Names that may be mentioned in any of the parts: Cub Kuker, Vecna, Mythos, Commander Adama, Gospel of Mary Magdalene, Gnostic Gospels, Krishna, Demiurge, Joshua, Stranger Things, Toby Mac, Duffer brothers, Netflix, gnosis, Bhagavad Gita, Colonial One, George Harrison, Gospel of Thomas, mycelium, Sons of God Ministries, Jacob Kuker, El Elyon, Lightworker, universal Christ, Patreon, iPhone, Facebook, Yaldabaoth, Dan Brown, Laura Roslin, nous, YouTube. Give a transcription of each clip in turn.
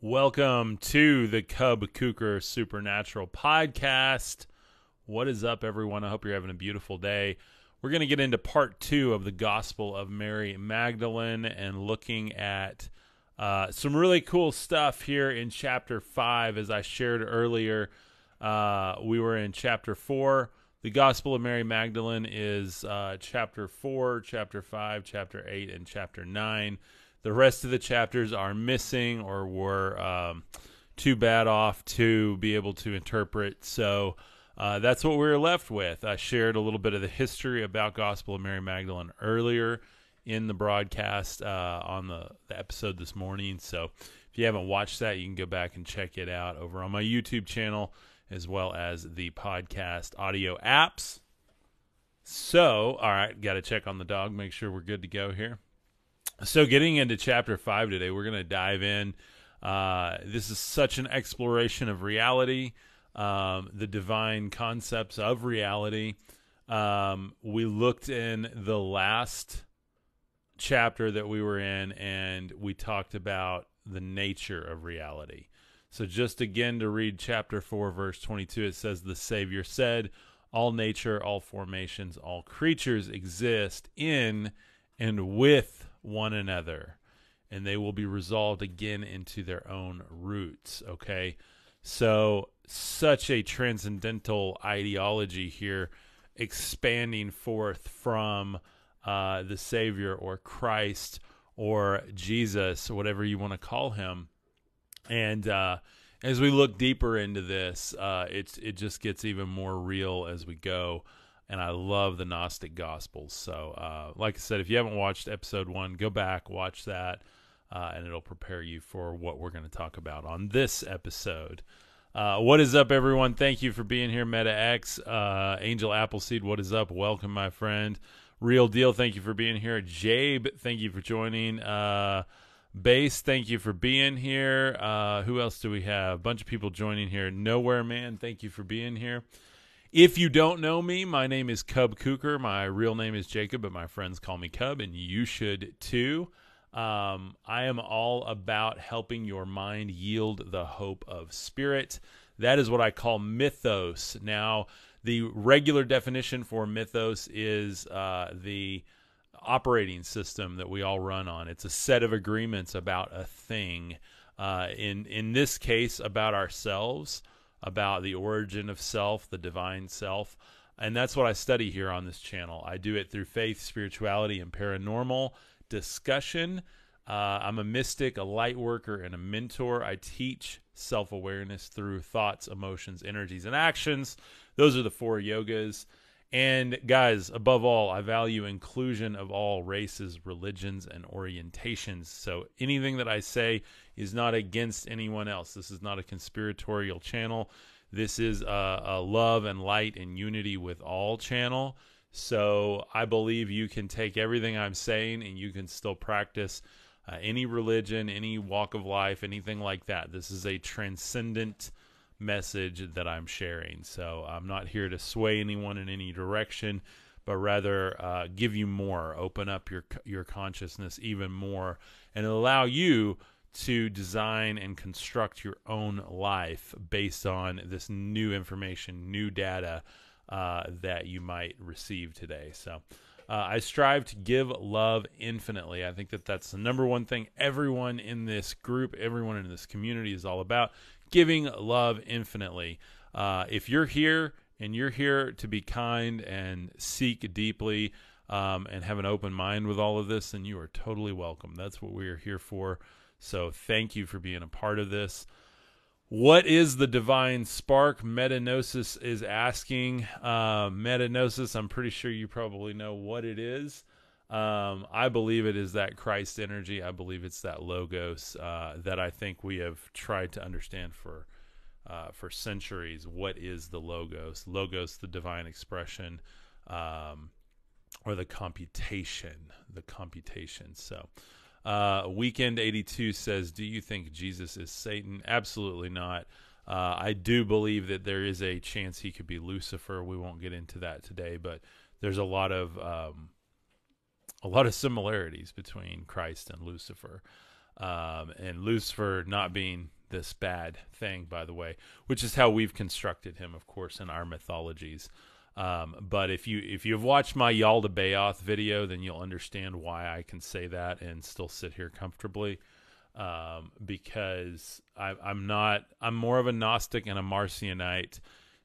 Welcome to the Cub Kuker Supernatural Podcast. What is up, everyone? I hope you're having a beautiful day. We're going to get into part two of the Gospel of Mary Magdalene and looking at some really cool stuff here in chapter 5. As I shared earlier, we were in chapter 4. The Gospel of Mary Magdalene is chapter 4, chapter 5, chapter 8, and chapter 9. The rest of the chapters are missing or were too bad off to be able to interpret. So that's what we were left with. I shared a little bit of the history about Gospel of Mary Magdalene earlier in the broadcast on the episode this morning. So if you haven't watched that, you can go back and check it out over on my YouTube channel as well as the podcast audio apps. So, all right, got to check on the dog, make sure we're good to go here. So getting into chapter 5 today, we're going to dive in. This is such an exploration of reality, the divine concepts of reality. We looked in the last chapter that we were in, and we talked about the nature of reality. So just again to read chapter 4, verse 22, it says, "The Savior said, all nature, all formations, all creatures exist in and with one another, and they will be resolved again into their own roots." Okay, so such a transcendental ideology here, expanding forth from the Savior or Christ or Jesus, whatever you want to call him. And as we look deeper into this, it just gets even more real as we go. And I love the Gnostic Gospels. So like I said, if you haven't watched episode 1, go back, watch that, and it'll prepare you for what we're going to talk about on this episode. What is up, everyone? Thank you for being here, Meta X. Angel Appleseed, what is up? Welcome, my friend. Real Deal, thank you for being here. Jabe, thank you for joining. Base, thank you for being here. Who else do we have? A bunch of people joining here. Nowhere Man, thank you for being here. If you don't know me, my name is Cub Kuker. My real name is Jacob, but my friends call me Cub, and you should too. I am all about helping your mind yield the hope of spirit. That is what I call mythos. Now, the regular definition for mythos is the operating system that we all run on. It's a set of agreements about a thing. In this case, about ourselves, about the origin of self, the divine self. And that's what I study here on this channel. I do it through faith, spirituality, and paranormal discussion. I'm a mystic, a light worker, and a mentor. I teach self-awareness through thoughts, emotions, energies, and actions. Those are the four yogas. And guys, above all, I value inclusion of all races, religions, and orientations. So anything that I say is not against anyone else. This is not a conspiratorial channel. This is a love and light and unity with all channel. So I believe you can take everything I'm saying and you can still practice any religion, any walk of life, anything like that. This is a transcendent message that I'm sharing. So I'm not here to sway anyone in any direction, but rather give you more, open up your consciousness even more, and allow you to design and construct your own life based on this new information, new data that you might receive today. So I strive to give love infinitely. I think that that's the number one thing everyone in this group, everyone in this community is all about. Giving love infinitely. If you're here and you're here to be kind and seek deeply and have an open mind with all of this, then you are totally welcome. That's what we are here for. So thank you for being a part of this. What is the divine spark? Metanosis is asking. Metanosis, I'm pretty sure you probably know what it is. I believe it is that Christ energy. I believe it's that logos that I think we have tried to understand for centuries. What is the logos? Logos, the divine expression, or the computation. The computation. So, Weekend 82 says, "Do you think Jesus is Satan?" Absolutely not. I do believe that there is a chance he could be Lucifer. We won't get into that today, but there's a lot of similarities between Christ and Lucifer. and Lucifer not being this bad thing, by the way, which is how we've constructed him, of course, in our mythologies. But if you've watched my Yaldabaoth video, then you'll understand why I can say that and still sit here comfortably, because I'm more of a Gnostic and a Marcionite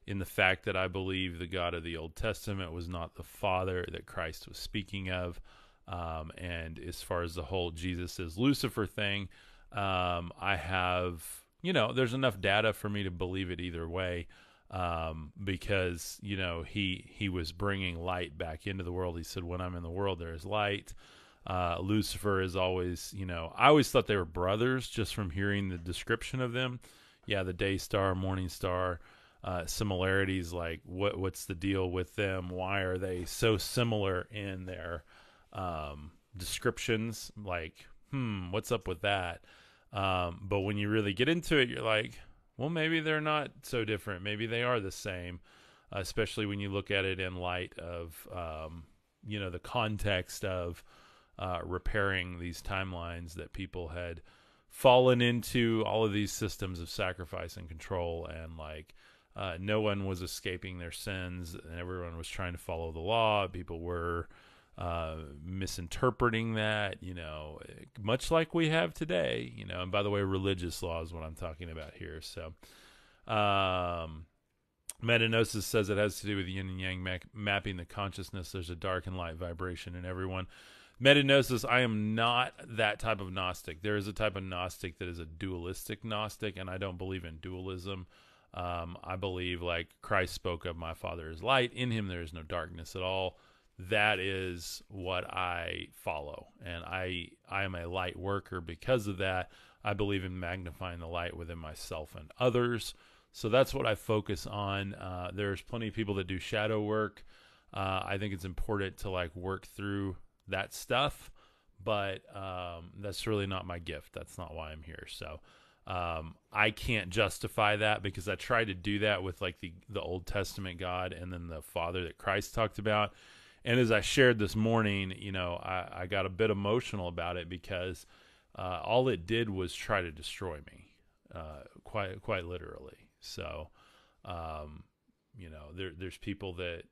in the fact that I believe the God of the Old Testament was not the Father that Christ was speaking of. And as far as the whole Jesus is Lucifer thing, I have, there's enough data for me to believe it either way. Because, he was bringing light back into the world. He said, when I'm in the world, there is light. Lucifer is always, I always thought they were brothers just from hearing the description of them. Yeah. The day star, morning star, similarities, like what's the deal with them? Why are they so similar in their, descriptions? Like, what's up with that? But when you really get into it, you're like, well, maybe they're not so different. Maybe they are the same, especially when you look at it in light of, the context of repairing these timelines that people had fallen into, all of these systems of sacrifice and control. And no one was escaping their sins, and everyone was trying to follow the law. People were misinterpreting that, much like we have today, and by the way, religious law is what I'm talking about here. So, metanosis says it has to do with yin and yang, mapping the consciousness. There's a dark and light vibration in everyone. Metanosis, I am not that type of Gnostic. There is a type of Gnostic that is a dualistic Gnostic, and I don't believe in dualism. I believe, like Christ spoke of, my Father is light, in him there is no darkness at all. That is what I follow, and I am a light worker because of that. I believe in magnifying the light within myself and others, so that's what I focus on. There's plenty of people that do shadow work. I think it's important to work through that stuff, but that's really not my gift. That's not why I'm here. So I can't justify that, because I tried to do that with the Old Testament God and then the Father that Christ talked about. And as I shared this morning, I got a bit emotional about it, because all it did was try to destroy me, quite literally. So, there's people that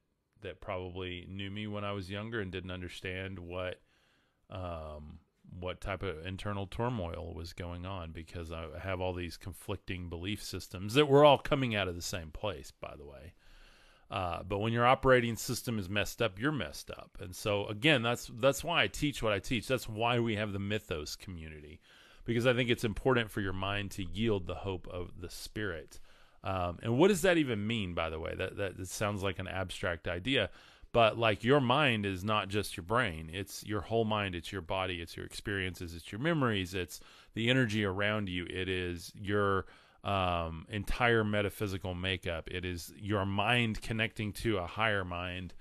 probably knew me when I was younger and didn't understand what type of internal turmoil was going on, because I have all these conflicting belief systems that were all coming out of the same place, by the way. But when your operating system is messed up, you're messed up. And so, again, that's why I teach what I teach. That's why we have the Mythos community, because I think it's important for your mind to yield the hope of the Spirit. And what does that even mean, by the way? That sounds like an abstract idea, but your mind is not just your brain. It's your whole mind. It's your body. It's your experiences. It's your memories. It's the energy around you. It is your entire metaphysical makeup. It is your mind connecting to a higher mind.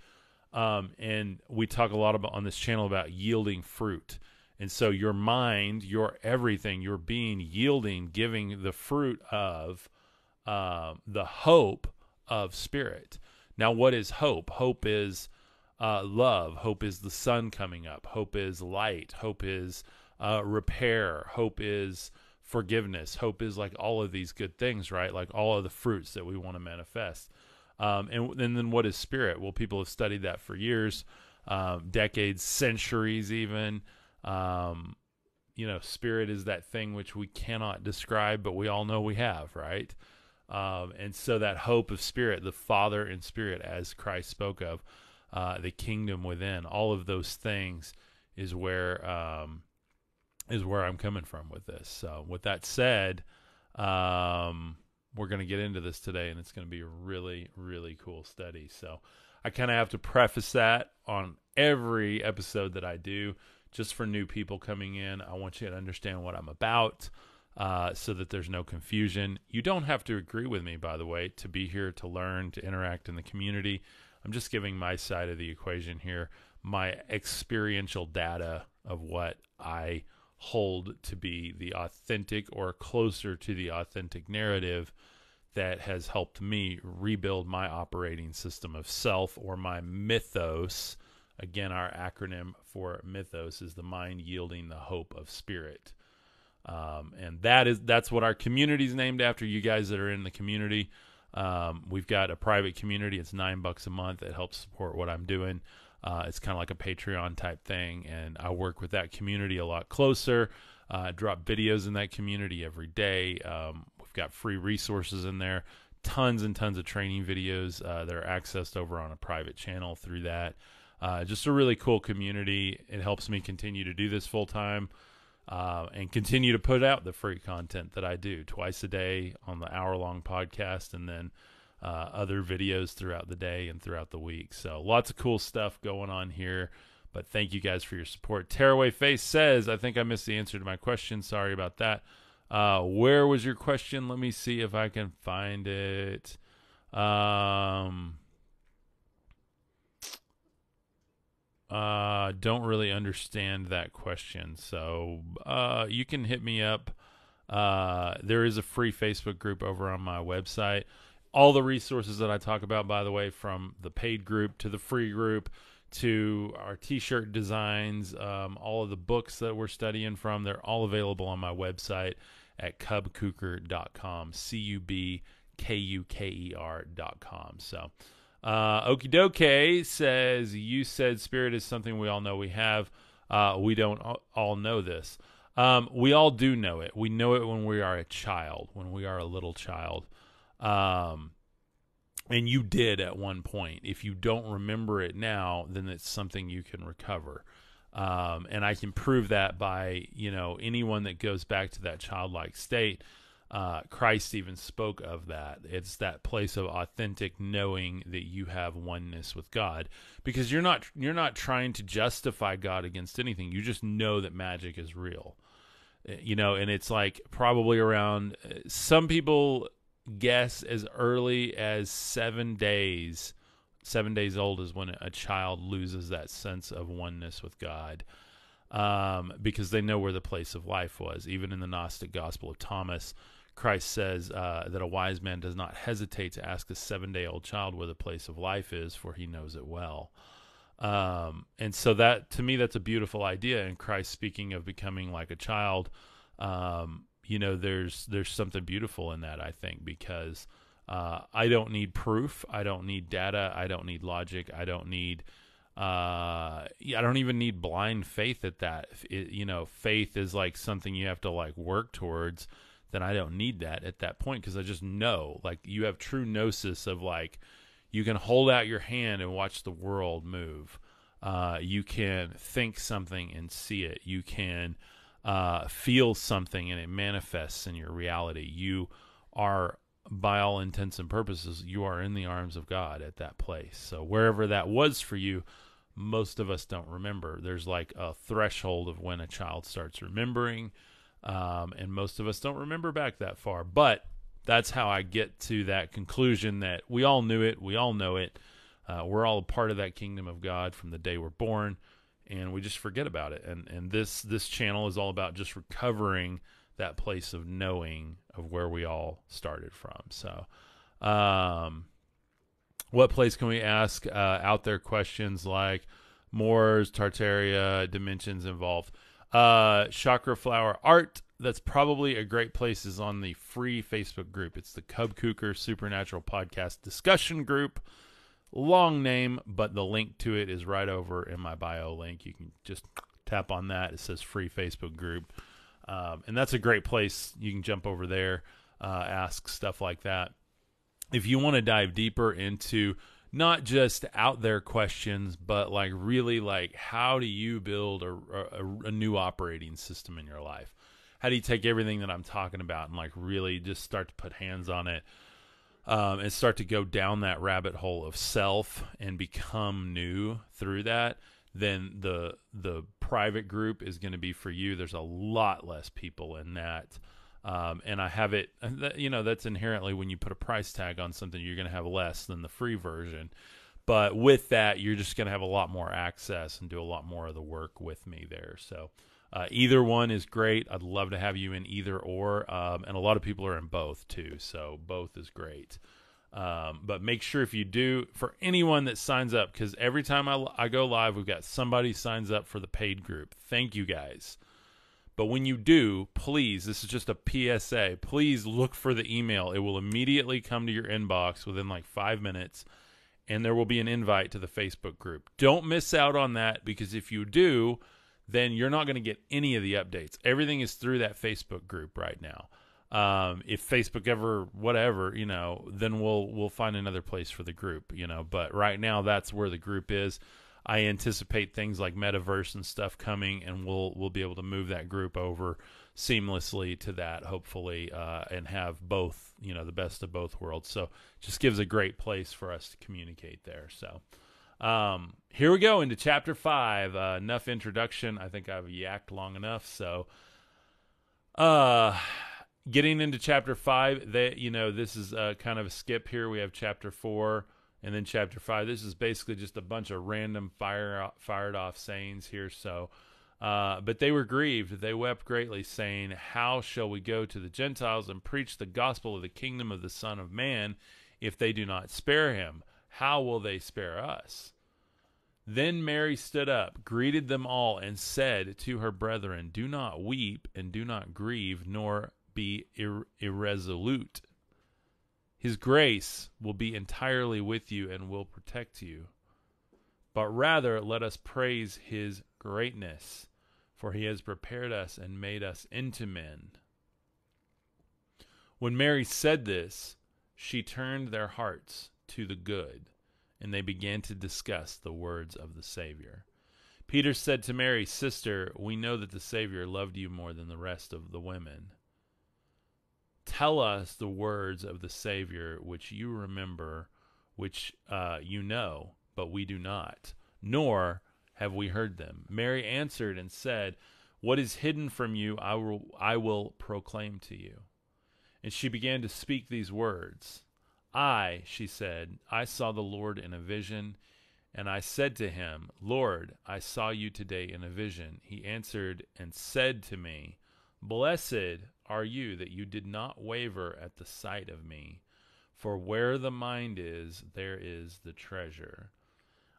And we talk a lot about on this channel about yielding fruit. And so your mind, your everything, your being yielding, giving the fruit of, the hope of Spirit. Now, what is hope? Hope is, love. Hope is the sun coming up. Hope is light. Hope is, repair. Hope is forgiveness. Hope is all of these good things, right? All of the fruits that we want to manifest. And then what is Spirit? Well, people have studied that for years, decades, centuries even. Spirit is that thing which we cannot describe, but we all know we have, right? And so that hope of Spirit, the Father and Spirit, as Christ spoke of, the kingdom within, all of those things is where I'm coming from with this. So with that said, we're going to get into this today, and it's going to be a really, really cool study. So I kind of have to preface that on every episode that I do, just for new people coming in. I want you to understand what I'm about, so that there's no confusion. You don't have to agree with me, by the way, to be here, to learn, to interact in the community. I'm just giving my side of the equation here, my experiential data of what I hold to be the authentic, or closer to the authentic, narrative that has helped me rebuild my operating system of self, or my mythos. Again, our acronym for mythos is the mind yielding the hope of Spirit. And that's what our community is named after. You guys that are in the community, we've got a private community. It's $9 a month. It helps support what I'm doing. It's kind of like a Patreon type thing, and I work with that community a lot closer. I drop videos in that community every day. We've got free resources in there, tons and tons of training videos that are accessed over on a private channel through that. Just a really cool community. It helps me continue to do this full time and continue to put out the free content that I do twice a day on the hour-long podcast, and then other videos throughout the day and throughout the week. So lots of cool stuff going on here, but thank you guys for your support. Tearaway Face says, I think I missed the answer to my question. Sorry about that. Where was your question? Let me see if I can find it. Don't really understand that question. So, you can hit me up. There is a free Facebook group over on my website. All the resources that I talk about, by the way, from the paid group to the free group to our t-shirt designs, all of the books that we're studying from, they're all available on my website at cubkuker.com, cubkuker.com. So, Okidoke says, you said spirit is something we all know we have. We don't all know this. We all do know it. We know it when we are a child, when we are a little child. And you did at one point. If you don't remember it now, then it's something you can recover. And I can prove that by, anyone that goes back to that childlike state. Christ even spoke of that. It's that place of authentic knowing that you have oneness with God, because you're not trying to justify God against anything. You just know that magic is real, and it's like probably around, some people guess as early as 7 days. 7 days old is when a child loses that sense of oneness with God, because they know where the place of life was. Even in the Gnostic Gospel of Thomas, Christ says that a wise man does not hesitate to ask a 7-day-old child where the place of life is, for he knows it well. And so that, to me, that's a beautiful idea. And Christ speaking of becoming like a child, there's something beautiful in that, I think, because I don't need proof. I don't need data. I don't need logic. I don't need... I don't even need blind faith at that. Faith is like something you have to work towards. Then I don't need that at that point, because I just know. You have true gnosis of you can hold out your hand and watch the world move. You can think something and see it. You can feel something and it manifests in your reality. You are, by all intents and purposes, you are in the arms of God at that place. So wherever that was for you, most of us don't remember. There's a threshold of when a child starts remembering, and most of us don't remember back that far. But that's how I get to that conclusion that we all knew it, we all know it. We're all a part of that kingdom of God from the day we're born, and we just forget about it. And this channel is all about just recovering that place of knowing of where we all started from. So, what place can we ask out there questions like Moors, Tartaria, dimensions involved? Chakra Flower Art, that's probably a great place, is on the free Facebook group. It's the Cub Kuker Supernatural Podcast Discussion Group. Long name, but the link to it is right over in my bio link. You can just tap on that. It says free Facebook group. And that's a great place. You can jump over there, ask stuff like that. If you want to dive deeper into not just out there questions, but really how do you build a new operating system in your life? How do you take everything that I'm talking about and really just start to put hands on it, and start to go down that rabbit hole of self and become new through that? Then the private group is going to be for you. There's a lot less people in that. And I have it, that's inherently, when you put a price tag on something, you're going to have less than the free version. But with that, you're just going to have a lot more access and do a lot more of the work with me there. So either one is great. I'd love to have you in either or. And a lot of people are in both too. So both is great. But make sure, if you do, for anyone that signs up, because every time I go live, we've got somebody signs up for the paid group. Thank you guys. But when you do, please, this is just a PSA, please look for the email. It will immediately come to your inbox within like 5 minutes, and there will be an invite to the Facebook group. Don't miss out on that, because if you do, then you're not going to get any of the updates. Everything is through that Facebook group right now. If Facebook ever, whatever, you know, then we'll find another place for the group, you know, but right now that's where the group is. I anticipate things like metaverse and stuff coming, and we'll be able to move that group over seamlessly to that, hopefully, and have both, you know, the best of both worlds. So just gives a great place for us to communicate there. So, here we go into chapter 5, enough introduction. I think I've yacked long enough. So, getting into chapter 5, that, you know, this is kind of a skip here. We have chapter 4. And then chapter 5, this is basically just a bunch of random fired off sayings here. So, but they were grieved. They wept greatly, saying, "How shall we go to the Gentiles and preach the gospel of the kingdom of the Son of Man? If they do not spare him, how will they spare us?" Then Mary stood up, greeted them all, and said to her brethren, "Do not weep and do not grieve, nor be irresolute. His grace will be entirely with you and will protect you. But rather let us praise his greatness, for he has prepared us and made us into men." When Mary said this, she turned their hearts to the good, and they began to discuss the words of the Savior. Peter said to Mary, "Sister, we know that the Savior loved you more than the rest of the women. Tell us the words of the Savior, which you remember, which you know, but we do not, nor have we heard them." Mary answered and said, "What is hidden from you, I will proclaim to you." And she began to speak these words. She said, "I saw the Lord in a vision, and I said to him, 'Lord, I saw you today in a vision.' He answered and said to me, 'Blessed are you that you did not waver at the sight of me, for where the mind is, there is the treasure.'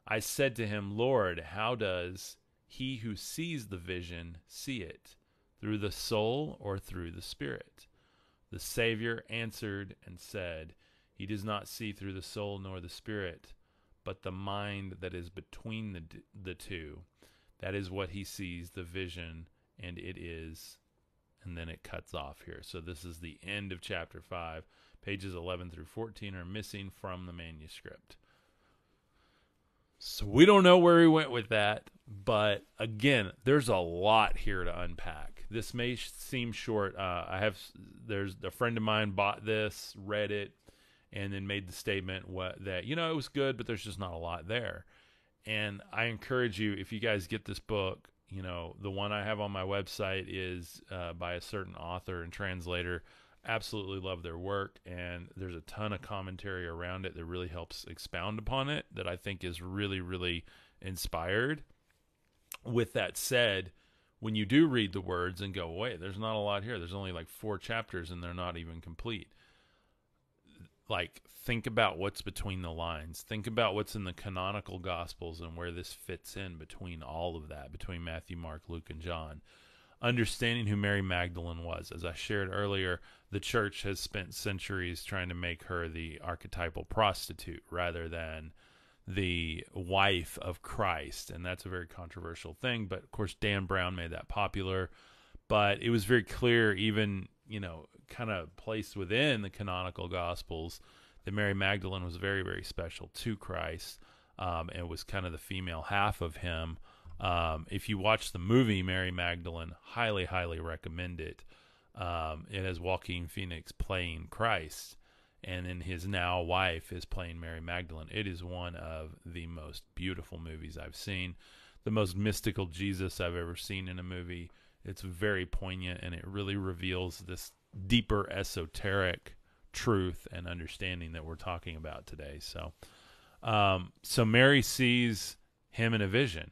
I said to him, 'Lord, how does he who sees the vision see it? Through the soul or through the spirit?' The Savior answered and said, 'He does not see through the soul nor the spirit, but the mind that is between the two. That is what he sees, the vision, and it is—'" And then it cuts off here. So this is the end of chapter 5. Pages 11 through 14 are missing from the manuscript. So we don't know where he went with that. But again, there's a lot here to unpack. This may seem short. There's a friend of mine bought this, read it, and then made the statement that, you know, it was good, but there's just not a lot there. And I encourage you, if you guys get this book, you know, the one I have on my website is by a certain author and translator. Absolutely love their work, and there's a ton of commentary around it that really helps expound upon it that I think is really, really inspired. With that said, when you do read the words and go, "Wait, there's not a lot here. There's only like 4 chapters and they're not even complete." Like, think about what's between the lines. Think about what's in the canonical Gospels and where this fits in between all of that, between Matthew, Mark, Luke, and John. Understanding who Mary Magdalene was. As I shared earlier, the church has spent centuries trying to make her the archetypal prostitute rather than the wife of Christ. And that's a very controversial thing. But, of course, Dan Brown made that popular. But it was very clear, even, you know, kind of placed within the canonical Gospels, that Mary Magdalene was very, very special to Christ, and was kind of the female half of him. If you watch the movie Mary Magdalene, highly, highly recommend it. It has Joaquin Phoenix playing Christ, and then his now wife is playing Mary Magdalene. It is one of the most beautiful movies I've seen, the most mystical Jesus I've ever seen in a movie. It's very poignant, and it really reveals this deeper esoteric truth and understanding that we're talking about today. So, so Mary sees him in a vision,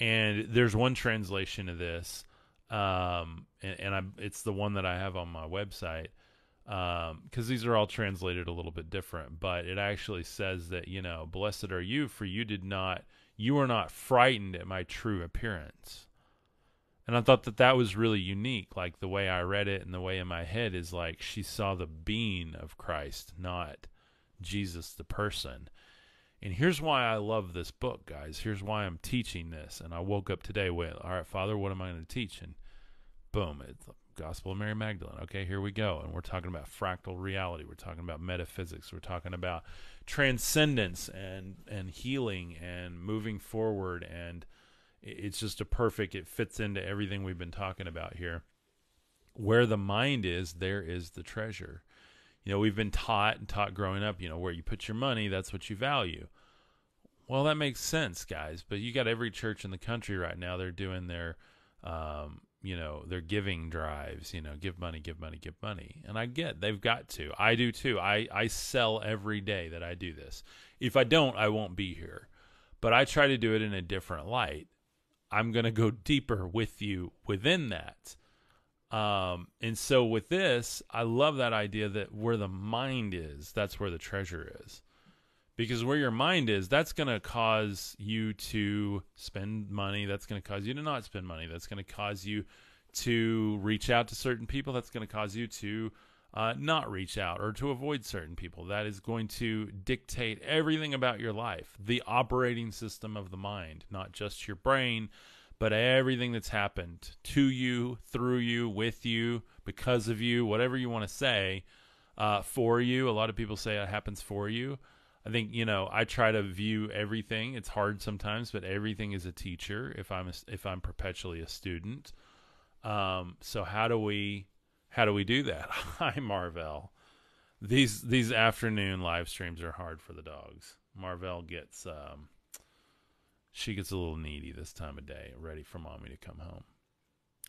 and there's one translation of this, it's the one that I have on my website, because these are all translated a little bit different. But it actually says that, you know, "Blessed are you, for you were not frightened at my true appearance. And I thought that that was really unique. Like, the way I read it and the way in my head is like, she saw the being of Christ, not Jesus the person. And here's why I love this book, guys. Here's why I'm teaching this. And I woke up today with, all right, Father, what am I going to teach? And boom, it's Gospel of Mary Magdalene. Okay, here we go. And we're talking about fractal reality. We're talking about metaphysics. We're talking about transcendence and healing and moving forward. And it's just a perfect, it fits into everything we've been talking about here. Where the mind is, there is the treasure. You know, we've been taught growing up, you know, where you put your money, that's what you value. Well, that makes sense, guys. But you got every church in the country right now, they're doing their, you know, their giving drives, you know, give money, give money, give money. And I get, they've got to. I do too. I sell every day that I do this. If I don't, I won't be here. But I try to do it in a different light. I'm going to go deeper with you within that. And so with this, I love that idea that where the mind is, that's where the treasure is. Because where your mind is, that's going to cause you to spend money. That's going to cause you to not spend money. That's going to cause you to reach out to certain people. That's going to cause you to not reach out or to avoid certain people. That is going to dictate everything about your life. The operating system of the mind, not just your brain, but everything that's happened to you, through you, with you, because of you, whatever you want to say, for you. A lot of people say it happens for you. I think, you know, I try to view everything. It's hard sometimes, but everything is a teacher if I'm perpetually a student. So how do we do that? Hi, Marvell. These afternoon live streams are hard for the dogs. Marvell gets she gets a little needy this time of day, ready for mommy to come home.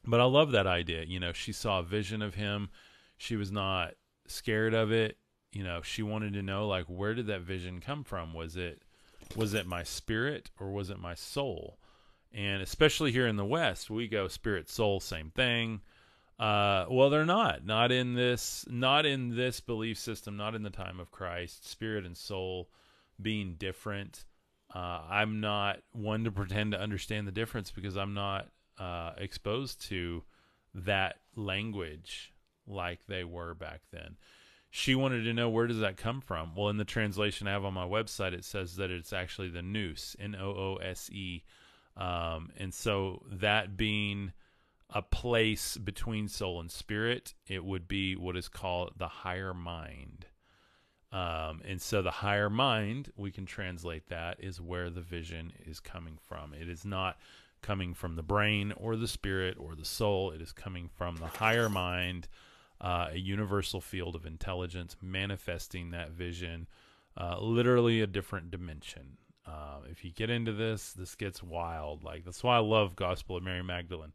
But I love that idea. You know, she saw a vision of him. She was not scared of it. You know, she wanted to know, like, where did that vision come from? Was it my spirit or was it my soul? And especially here in the West, we go spirit, soul, same thing. Well, they're not in this belief system, not in the time of Christ. Spirit and soul being different. I'm not one to pretend to understand the difference because I'm not exposed to that language like they were back then. She wanted to know, where does that come from? Well, in the translation I have on my website, it says that it's actually the nous, N-O-O-S-E. And so that being a place between soul and spirit, it would be what is called the higher mind. And so the higher mind, we can translate that, is where the vision is coming from. It is not coming from the brain or the spirit or the soul. It is coming from the higher mind. A universal field of intelligence manifesting that vision, literally a different dimension. If you get into this, this gets wild. Like, that's why I love Gospel of Mary Magdalene.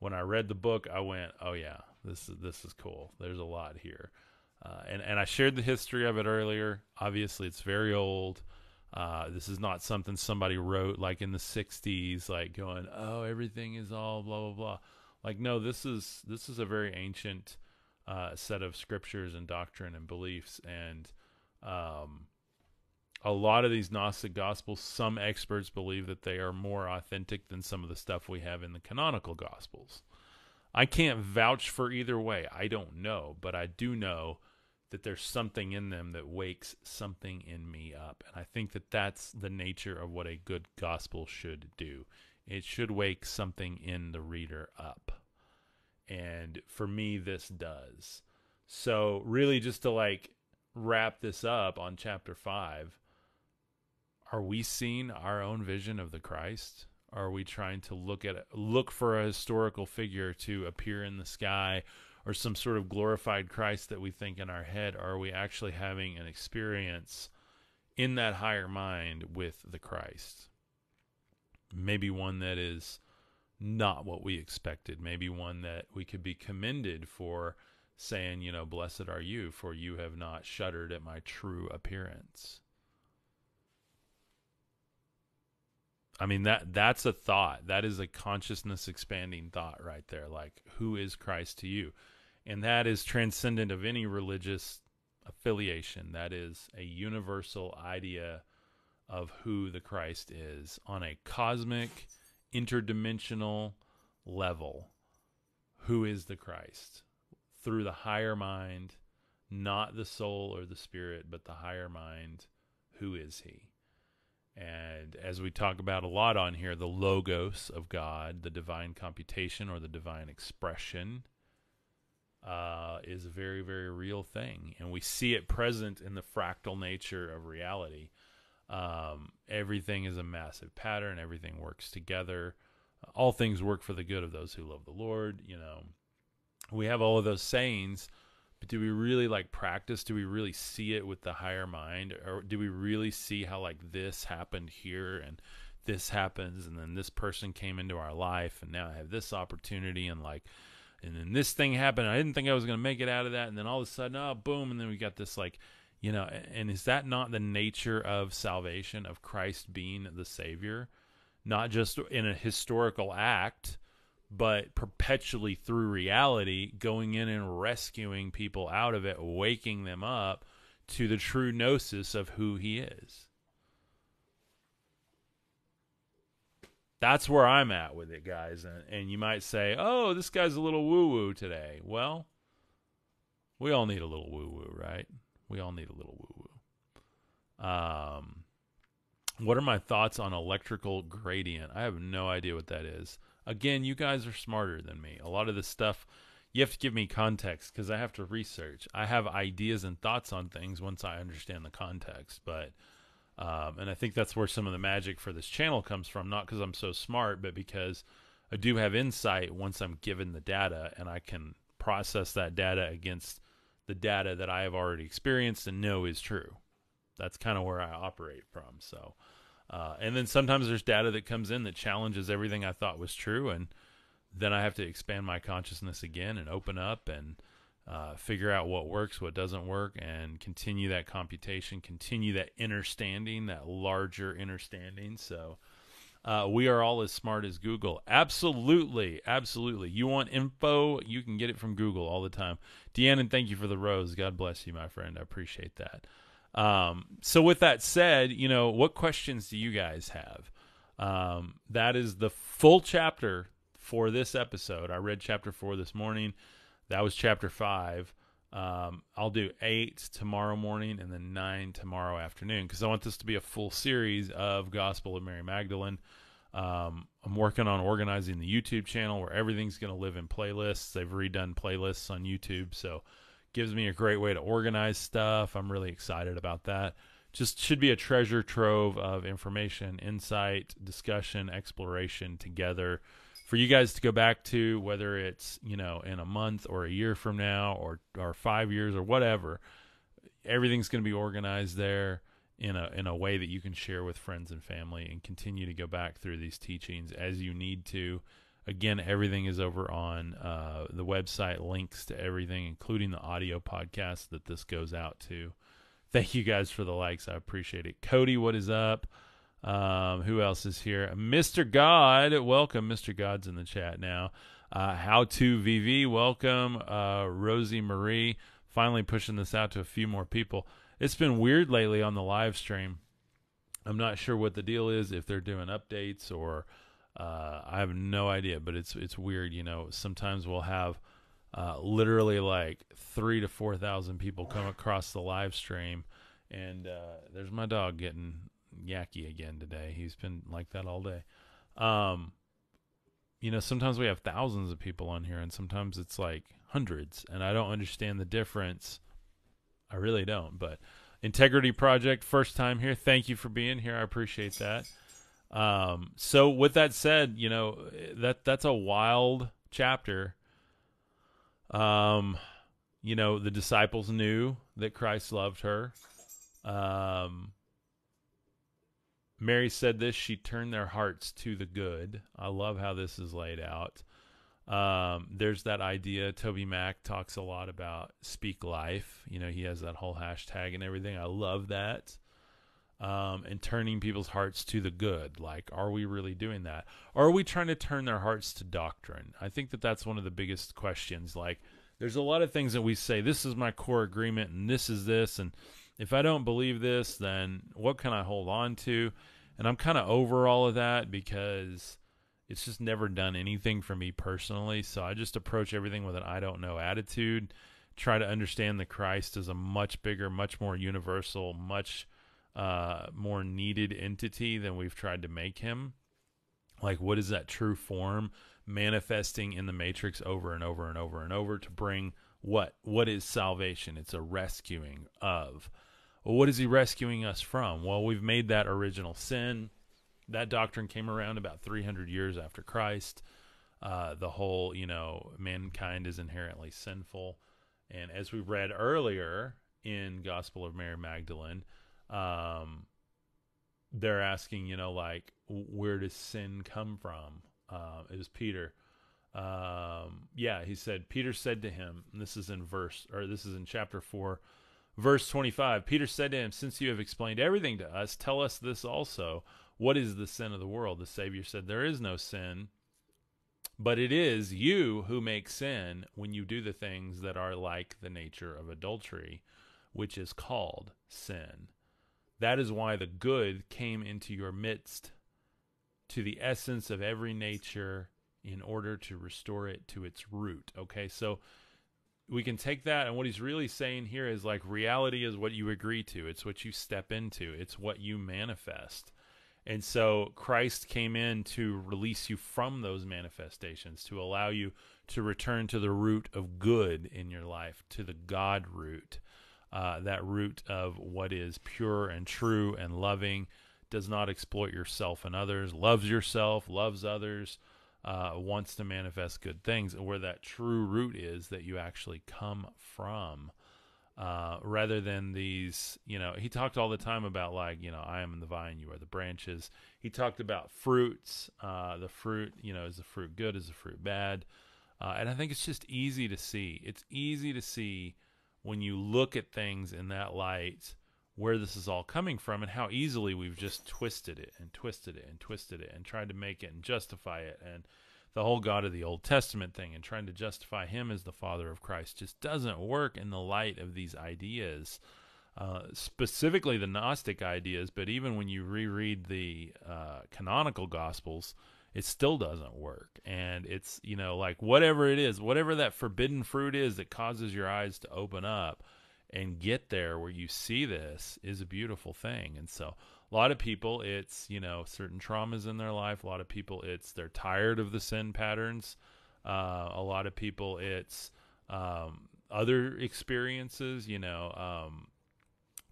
When I read the book, I went, oh yeah, this is cool. There's a lot here. And I shared the history of it earlier. Obviously it's very old. This is not something somebody wrote like in the 60s, like going, oh, everything is all blah, blah, blah. Like, no, this is a very ancient set of scriptures and doctrine and beliefs. And a lot of these Gnostic Gospels, some experts believe that they are more authentic than some of the stuff we have in the canonical Gospels. I can't vouch for either way. I don't know, but I do know that there's something in them that wakes something in me up. And I think that that's the nature of what a good gospel should do. It should wake something in the reader up. And for me, this does. So really, just to like wrap this up on chapter 5, are we seeing our own vision of the Christ? Are we trying to look for a historical figure to appear in the sky or some sort of glorified Christ that we think in our head? Or are we actually having an experience in that higher mind with the Christ? Maybe one that is not what we expected. Maybe one that we could be commended for, saying, you know, blessed are you, for you have not shuddered at my true appearance. I mean, that's a thought. That is a consciousness expanding thought right there. Like, who is Christ to you? And that is transcendent of any religious affiliation. That is a universal idea of who the Christ is on a cosmic, interdimensional level who is the Christ through the higher mind, not the soul or the spirit, but the higher mind. Who is he? And as we talk about a lot on here, the logos of God, the divine computation or the divine expression, is a very, very real thing. And we see it present in the fractal nature of reality. Everything is a massive pattern. Everything works together. All things work for the good of those who love the Lord. You know, we have all of those sayings, but do we really like practice? Do we really see it with the higher mind? Or do we really see how like this happened here and this happens, and then this person came into our life and now I have this opportunity, and like, and then this thing happened. I didn't think I was going to make it out of that. And then all of a sudden, oh, boom. And then we got this like, you know, and is that not the nature of salvation, of Christ being the Savior? Not just in a historical act, but perpetually through reality, going in and rescuing people out of it, waking them up to the true gnosis of who he is. That's where I'm at with it, guys. And you might say, oh, this guy's a little woo-woo today. Well, we all need a little woo-woo, right? We all need a little woo-woo. What are my thoughts on electrical gradient? I have no idea what that is. Again, you guys are smarter than me. A lot of this stuff, you have to give me context because I have to research. I have ideas and thoughts on things once I understand the context. But, and I think that's where some of the magic for this channel comes from. Not because I'm so smart, but because I do have insight once I'm given the data, and I can process that data against the data that I have already experienced and know is true. That's kind of where I operate from. So, and then sometimes there's data that comes in that challenges everything I thought was true. And then I have to expand my consciousness again and open up and figure out what works, what doesn't work, and continue that computation, continue that understanding, that larger understanding. So we are all as smart as Google. Absolutely. Absolutely. You want info, you can get it from Google all the time. Deanna, thank you for the rose. God bless you, my friend. I appreciate that. So with that said, you know, what questions do you guys have? That is the full chapter for this episode. I read chapter 4 this morning. That was chapter 5. I'll do 8 tomorrow morning and then 9 tomorrow afternoon, 'cause I want this to be a full series of Gospel of Mary Magdalene. I'm working on organizing the YouTube channel where everything's going to live in playlists. They've redone playlists on YouTube. So, gives me a great way to organize stuff. I'm really excited about that. Just should be a treasure trove of information, insight, discussion, exploration together for you guys to go back to, whether it's, you know, in a month or a year from now, or 5 years or whatever. Everything's going to be organized there in a way that you can share with friends and family and continue to go back through these teachings as you need to. Again, everything is over on the website, links to everything, including the audio podcast that this goes out to. Thank you guys for the likes. I appreciate it. Cody, what is up? Who else is here? Mr. God, welcome. Mr. God's in the chat now. How to VV, welcome. Rosie Marie, finally pushing this out to a few more people. It's been weird lately on the live stream. I'm not sure what the deal is, if they're doing updates or... I have no idea, but it's weird. You know, sometimes we'll have, literally like 3,000 to 4,000 people come across the live stream, and, there's my dog getting yacky again today. He's been like that all day. You know, sometimes we have thousands of people on here, and sometimes it's like hundreds, and I don't understand the difference. I really don't. But Integrity Project, first time here. Thank you for being here. I appreciate that. So with that said, you know, that's a wild chapter. You know, the disciples knew that Christ loved her. Mary said this, she turned their hearts to the good. I love how this is laid out. There's that idea. Toby Mac talks a lot about speak life. You know, he has that whole hashtag and everything. I love that. And turning people's hearts to the good. Like, are we really doing that? Or are we trying to turn their hearts to doctrine? I think that that's one of the biggest questions. Like, there's a lot of things that we say, this is my core agreement and this is this. And if I don't believe this, then what can I hold on to? And I'm kind of over all of that because it's just never done anything for me personally. So I just approach everything with an I don't know attitude, try to understand that Christ is a much bigger, much more universal, much more needed entity than we've tried to make him. Like, what is that true form manifesting in the matrix over and over and over and over to bring what? What is salvation? It's a rescuing of. Well, what is he rescuing us from? Well, we've made that original sin. That doctrine came around about 300 years after Christ. The whole, you know, mankind is inherently sinful. And as we read earlier in Gospel of Mary Magdalene, they're asking, you know, like, where does sin come from? It was Peter. Yeah, he said, Peter said to him, and this is in chapter 4, verse 25. Peter said to him, since you have explained everything to us, tell us this also. What is the sin of the world? The Savior said, there is no sin, but it is you who make sin when you do the things that are like the nature of adultery, which is called sin. That is why the good came into your midst, to the essence of every nature, in order to restore it to its root. Okay, so we can take that, and what he's really saying here is, like, reality is what you agree to. It's what you step into. It's what you manifest. And so Christ came in to release you from those manifestations, to allow you to return to the root of good in your life, to the God root. That root of what is pure and true and loving, does not exploit yourself and others, loves yourself, loves others, wants to manifest good things, and where that true root is that you actually come from, rather than these, you know, he talked all the time about, like, you know, I am the vine, you are the branches. He talked about fruits, the fruit, you know, is the fruit good, is the fruit bad? And I think it's just easy to see. It's easy to see when you look at things in that light, where this is all coming from and how easily we've just twisted it and twisted it and twisted it and tried to make it and justify it. And the whole God of the Old Testament thing and trying to justify him as the father of Christ just doesn't work in the light of these ideas, specifically the Gnostic ideas. But even when you reread the canonical Gospels, it still doesn't work. And it's, you know, like, whatever it is, whatever that forbidden fruit is that causes your eyes to open up and get there where you see this is a beautiful thing. And so a lot of people, it's, you know, certain traumas in their life. A lot of people, it's they're tired of the sin patterns. A lot of people, it's other experiences, you know.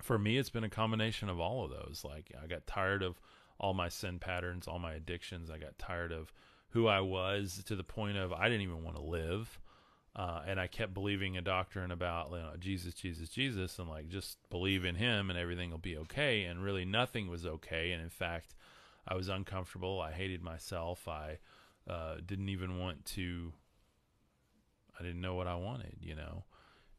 For me, it's been a combination of all of those. Like, I got tired of all my sin patterns, all my addictions. I got tired of who I was to the point of I didn't even want to live. And I kept believing a doctrine about, you know, Jesus, Jesus, Jesus, and, like, just believe in him and everything will be okay. And really nothing was okay. And in fact, I was uncomfortable. I hated myself. I didn't even want to, I didn't know what I wanted, you know.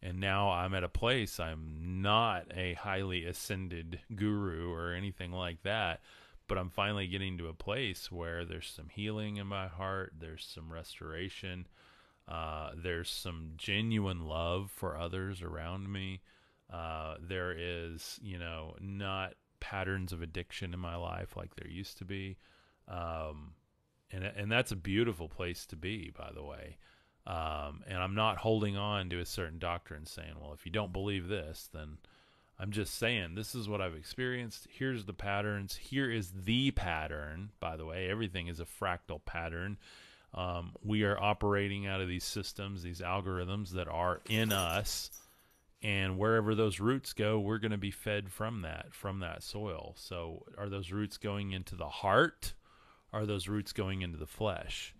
And now I'm at a place, I'm not a highly ascended guru or anything like that. But I'm finally getting to a place where there's some healing in my heart. There's some restoration. There's some genuine love for others around me. There is, you know, not patterns of addiction in my life like there used to be. And that's a beautiful place to be, by the way. And I'm not holding on to a certain doctrine saying, well, if you don't believe this, then... I'm just saying, this is what I've experienced. Here's the patterns. Here is the pattern, by the way. Everything is a fractal pattern. We are operating out of these systems, these algorithms that are in us. And wherever those roots go, we're going to be fed from that soil. So are those roots going into the heart? Are those roots going into the flesh?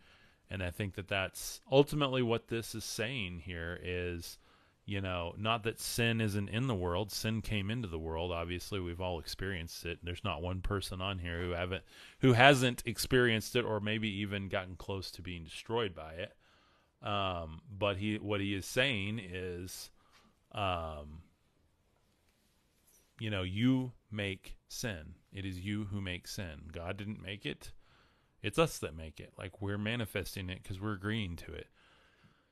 And I think that that's ultimately what this is saying here is... You know, not that sin isn't in the world. Sin came into the world. Obviously, we've all experienced it. There's not one person on here who hasn't experienced it, or maybe even gotten close to being destroyed by it. But what he is saying is, you know, you make sin. It is you who make sin. God didn't make it. It's us that make it. Like, we're manifesting it because we're agreeing to it.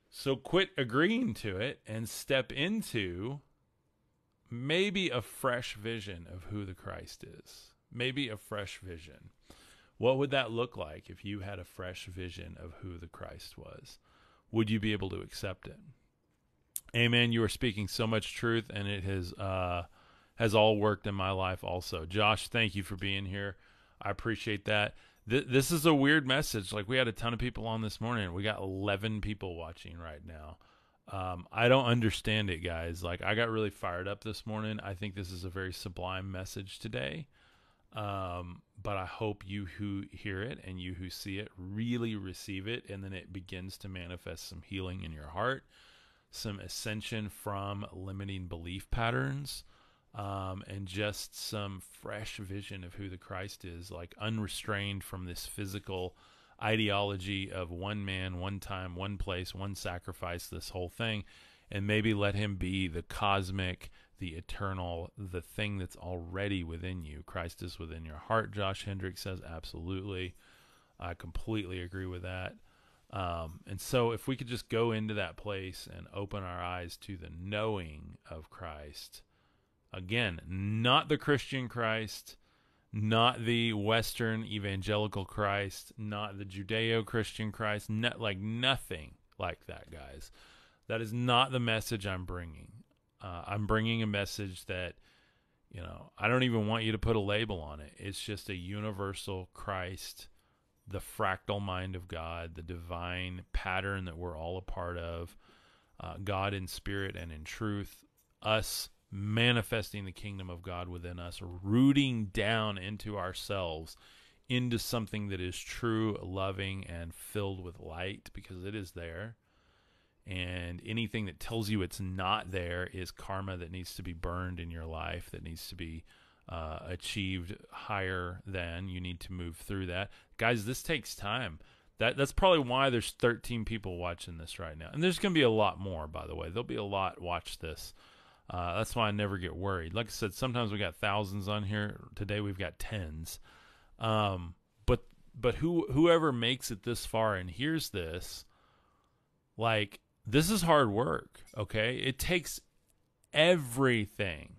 So quit agreeing to it and step into maybe a fresh vision of who the Christ is. Maybe a fresh vision What would that look like if you had a fresh vision of who the Christ was? Would you be able to accept it? Amen. You are speaking so much truth, and it has all worked in my life also. Josh, thank you for being here. I appreciate that. This is a weird message. Like, we had a ton of people on this morning. We got 11 people watching right now. I don't understand it, guys. Like, I got really fired up this morning. I think this is a very sublime message today. But I hope you who hear it and you who see it really receive it, and then it begins to manifest some healing in your heart, some ascension from limiting belief patterns, and just some fresh vision of who the Christ is, like unrestrained from this physical ideology of one man, one time, one place, one sacrifice, this whole thing. And maybe let him be the cosmic, the eternal, the thing that's already within you. Christ is within your heart, Josh Hendrick says. Absolutely. I completely agree with that. And so if we could just go into that place and open our eyes to the knowing of Christ. Again, not the Christian Christ, not the Western evangelical Christ, not the Judeo-Christian Christ, not, like, nothing like that, guys. That is not the message I'm bringing. I'm bringing a message that, you know, I don't even want you to put a label on it. It's just a universal Christ, the fractal mind of God, the divine pattern that we're all a part of, God in spirit and in truth, us manifesting the kingdom of God within us, rooting down into ourselves, into something that is true, loving, and filled with light, because it is there. And anything that tells you it's not there is karma that needs to be burned in your life, that needs to be achieved higher than. You need to move through that. Guys, this takes time. That's probably why there's 13 people watching this right now. And there's going to be a lot more, by the way. There'll be a lot watch this. That's why I never get worried. Like I said, sometimes we got thousands on here. Today we've got tens. But whoever makes it this far and hears this, like, this is hard work, okay? It takes everything.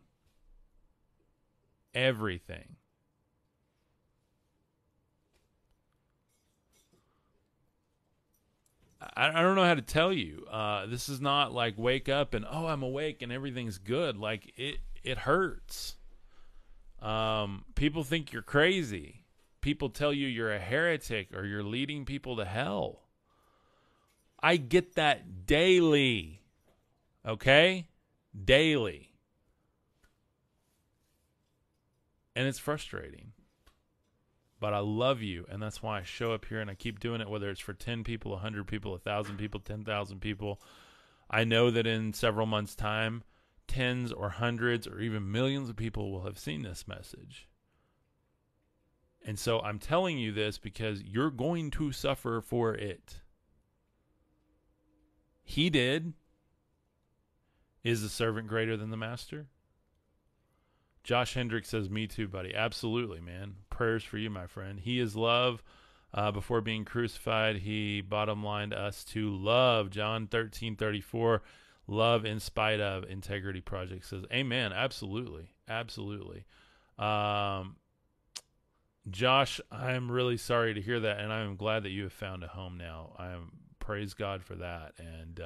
Everything. I don't know how to tell you. This is not like wake up and, oh, I'm awake and everything's good. Like, it hurts. People think you're crazy. People tell you you're a heretic or you're leading people to hell. I get that daily, okay? Daily. And it's frustrating. But I love you, and that's why I show up here and I keep doing it, whether it's for 10 people, 100 people, 1,000 people, 10,000 people. I know that in several months' time, tens or hundreds or even millions of people will have seen this message. And so I'm telling you this because you're going to suffer for it. He did. Is the servant greater than the master? Josh Hendrick says, me too, buddy. Absolutely, man. Prayers for you, my friend. He is love. Before being crucified, he bottom-lined us to love. John 13:34, love in spite of. Integrity Project says, amen. Absolutely. Absolutely. Josh, I am really sorry to hear that, and I am glad that you have found a home now. I am praise God for that, and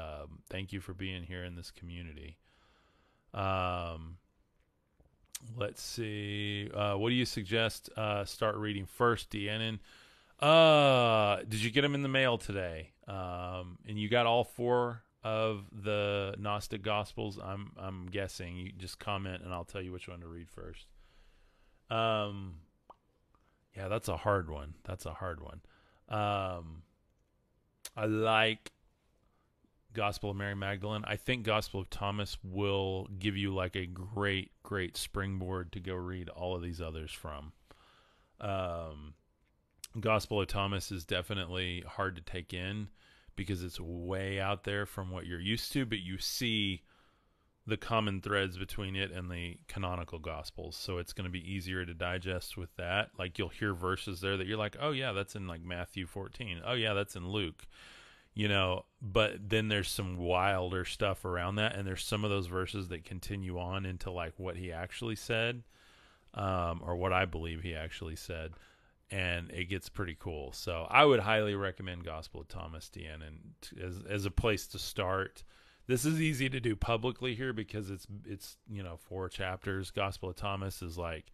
thank you for being here in this community. Let's see. What do you suggest start reading first, Deannon? Did you get them in the mail today? And you got all four of the Gnostic Gospels? I'm guessing. You just comment, and I'll tell you which one to read first. Yeah, that's a hard one. That's a hard one. I like Gospel of Mary Magdalene. I think Gospel of Thomas will give you like a great, great springboard to go read all of these others from. Gospel of Thomas is definitely hard to take in because it's way out there from what you're used to, but you see the common threads between it and the canonical Gospels. So it's going to be easier to digest with that. Like, you'll hear verses there that you're like, oh yeah, that's in like Matthew 14. Oh yeah, that's in Luke, you know, but then there's some wilder stuff around that. And there's some of those verses that continue on into like what he actually said, or what I believe he actually said. and it gets pretty cool. So I would highly recommend Gospel of Thomas, Deanne, and as a place to start. This is easy to do publicly here because it's you know, 4 chapters. Gospel of Thomas is like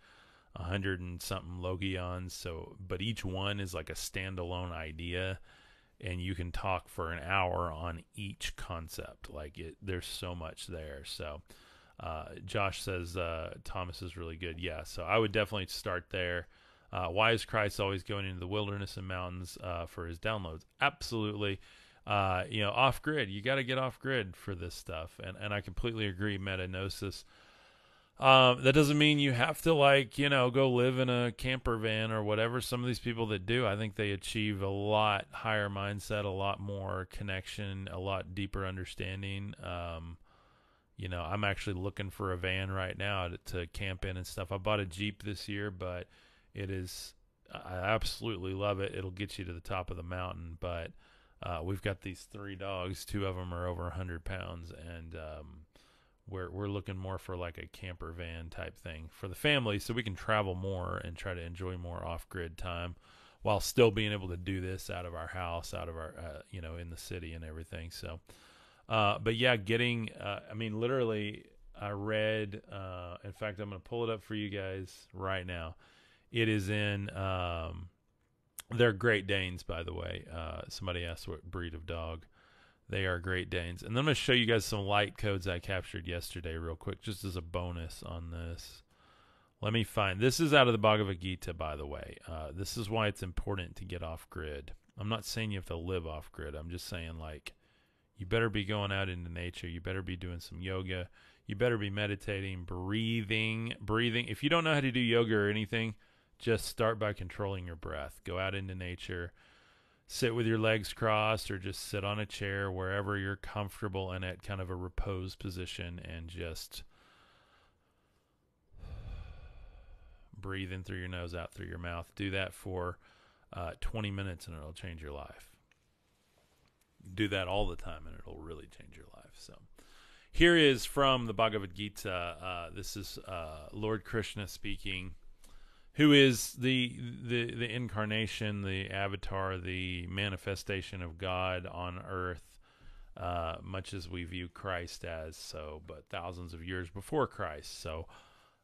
100 and something logions, so, but each one is like a standalone idea, and you can talk for an hour on each concept. Like it, there's so much there. So Josh says Thomas is really good. Yeah, so I would definitely start there. Why is Christ always going into the wilderness and mountains for his downloads? Absolutely. You know, off grid. You got to get off grid for this stuff, and I completely agree. Metanosis. That doesn't mean you have to, like, you know, go live in a camper van or whatever. Some of these people that do, I think they achieve a lot higher mindset, a lot more connection, a lot deeper understanding. You know, I'm actually looking for a van right now to camp in and stuff. I bought a Jeep this year, but it is, I absolutely love it. It'll get you to the top of the mountain, but, we've got these 3 dogs, 2 of them are over 100 pounds, and, we're looking more for like a camper van type thing for the family, so we can travel more and try to enjoy more off-grid time while still being able to do this out of our house, out of our, you know, in the city and everything. So, but yeah, getting, I mean, literally I read, in fact, I'm going to pull it up for you guys right now. It is in, they're Great Danes, by the way. Somebody asked what breed of dog. They are Great Danes. And then I'm going to show you guys some light codes I captured yesterday real quick, just as a bonus on this. Let me find. This is out of the Bhagavad Gita, by the way. This is why it's important to get off-grid. I'm not saying you have to live off-grid. I'm just saying, like, you better be going out into nature. You better be doing some yoga. You better be meditating, breathing. If you don't know how to do yoga or anything, just start by controlling your breath. Go out into nature. Sit with your legs crossed, or just sit on a chair wherever you're comfortable and at kind of a repose position, and just breathe in through your nose, out through your mouth. Do that for 20 minutes and it'll change your life. Do that all the time and it'll really change your life. So here is from the Bhagavad Gita. This is Lord Krishna speaking, who is the incarnation, the avatar, the manifestation of God on earth, much as we view Christ as so, but thousands of years before Christ. So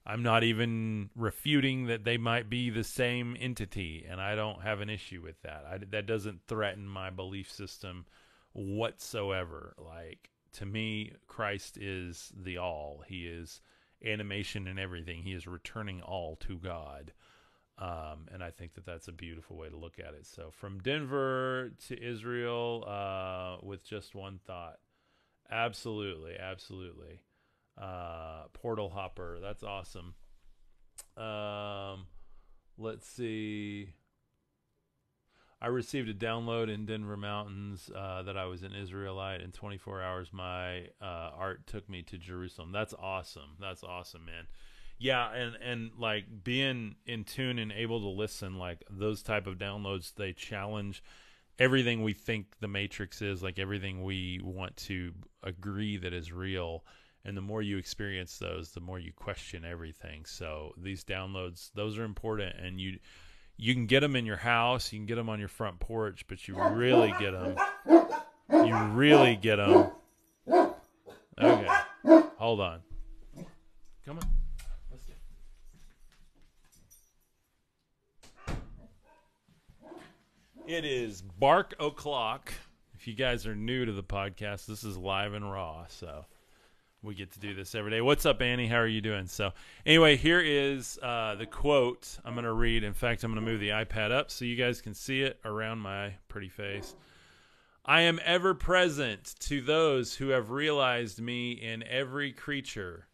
I'm not even refuting that they might be the same entity, and I don't have an issue with that. That doesn't threaten my belief system whatsoever. Like, to me, Christ is the all. He is animation and everything. He is returning all to God. And I think that that's a beautiful way to look at it. So from Denver to Israel, with just one thought. Absolutely. Absolutely. Portal hopper. That's awesome. Let's see. I received a download in Denver mountains, that I was an Israelite. In 24 hours, my, art took me to Jerusalem. That's awesome. That's awesome, man. Yeah. And like being in tune and able to listen, like those type of downloads, they challenge everything we think the matrix is, like everything we want to agree that is real. And the more you experience those, the more you question everything. So these downloads, those are important, and you can get them in your house, you can get them on your front porch, but you really get them. Okay. Hold on. Come on. Let's get it. It is Bark O'Clock. If you guys are new to the podcast, this is live and raw, so we get to do this every day. What's up, Annie? How are you doing? So anyway, here is the quote I'm going to read. In fact, I'm going to move the iPad up so you guys can see it around my pretty face. I am ever present to those who have realized me in every creature,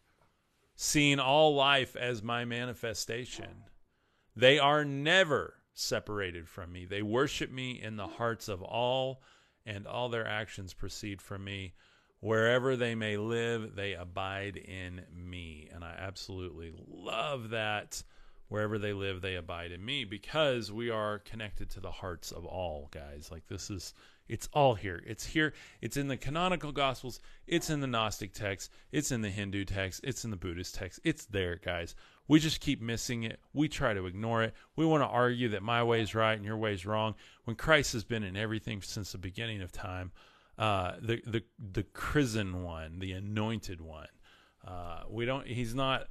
seeing all life as my manifestation. They are never separated from me. They worship me in the hearts of all, and all their actions proceed from me. Wherever they may live, they abide in me. And I absolutely love that. Wherever they live, they abide in me, because we are connected to the hearts of all, guys. Like, this is, It's all here. It's here. It's in the canonical Gospels. It's in the Gnostic text. It's in the Hindu text. It's in the Buddhist text. It's there, guys. We just keep missing it. We try to ignore it. We want to argue that my way is right and your way is wrong, when Christ has been in everything since the beginning of time. The risen one, the anointed one. He's not,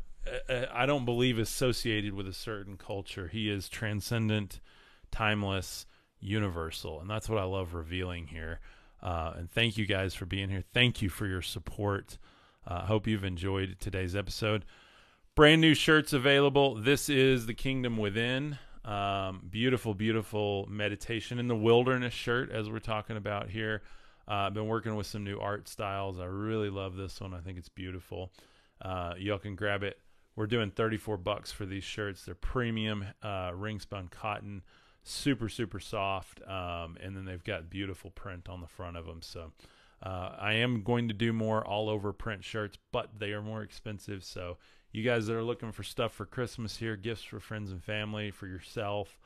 I don't believe, associated with a certain culture. He is transcendent, timeless, universal. And that's what I love revealing here. And thank you guys for being here. Thank you for your support. I hope you've enjoyed today's episode. Brand new shirts available. This is the Kingdom Within. Beautiful, beautiful meditation in the wilderness shirt, as we're talking about here. I've been working with some new art styles. I really love this one. I think it's beautiful. Y'all can grab it. We're doing $34 for these shirts. They're premium ring spun cotton. Super, super soft, and then they've got beautiful print on the front of them. So I am going to do more all over print shirts, but they are more expensive. So you guys that are looking for stuff for Christmas here, gifts for friends and family, for yourself,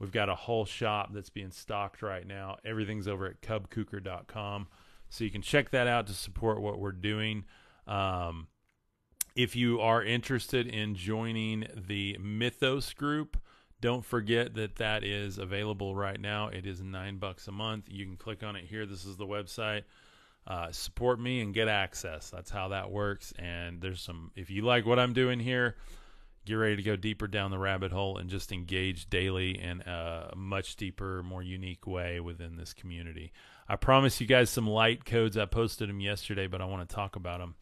we've got a whole shop that's being stocked right now. Everything's over at cubkuker.com, so you can check that out to support what we're doing. If you are interested in joining the Mythos group, don't forget that that is available right now. It is $9 a month. You can click on it here. This is the website. Support me and get access. That's how that works. And there's some, if you like what I'm doing here, get ready to go deeper down the rabbit hole and just engage daily in a much deeper, more unique way within this community. I promise you guys some light codes. I posted them yesterday, but I want to talk about them.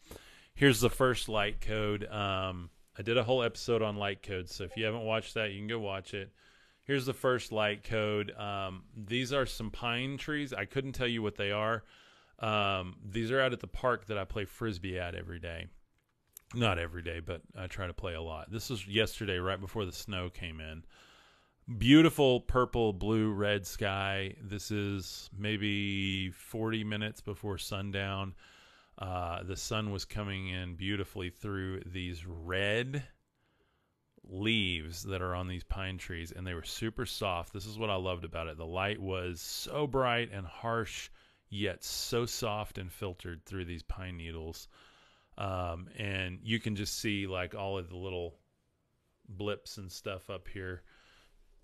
Here's the first light code. I did a whole episode on light codes, so if you haven't watched that, you can go watch it. Here's the first light code. These are some pine trees. I couldn't tell you what they are. These are out at the park that I play Frisbee at every day. Not every day, but I try to play a lot. This was yesterday, right before the snow came in. Beautiful purple, blue, red sky. This is maybe 40 minutes before sundown. The sun was coming in beautifully through these red leaves that are on these pine trees, and they were super soft. This is what I loved about it. The light was so bright and harsh, yet so soft and filtered through these pine needles. And you can just see like all of the little blips and stuff up here,